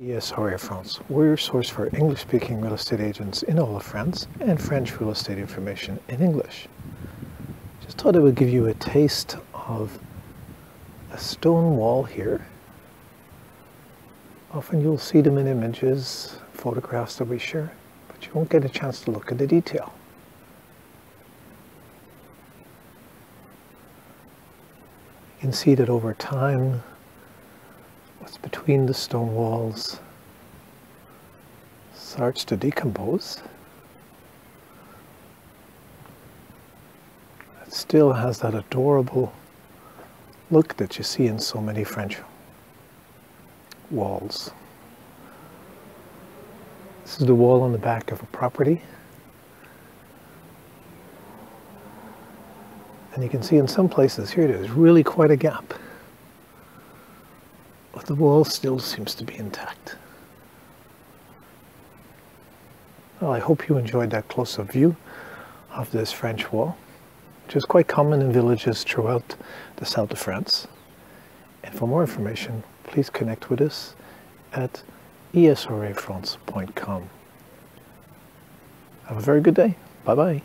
ESREA France, we're your source for English-speaking real estate agents in all of France and French real estate information in English. Just thought I would give you a taste of a stone wall here. Often you'll see them in images, photographs that we share, but you won't get a chance to look at the detail. You can see that over time, what's between the stone walls starts to decompose. It still has that adorable look that you see in so many French walls. This is the wall on the back of a property. And you can see in some places, here it is, really quite a gap. But the wall still seems to be intact. Well, I hope you enjoyed that close-up view of this French wall, which is quite common in villages throughout the south of France. And for more information, please connect with us at esreafrance.com. Have a very good day. Bye-bye.